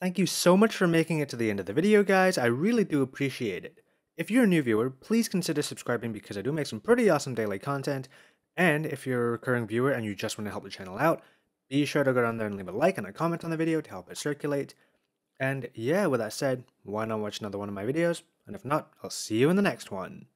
Thank you so much for making it to the end of the video, guys. I really do appreciate it. If you're a new viewer, please consider subscribing because I do make some pretty awesome daily content. And if you're a recurring viewer and you just want to help the channel out, be sure to go down there and leave a like and a comment on the video to help it circulate. And yeah, with that said, why not watch another one of my videos? And if not, I'll see you in the next one.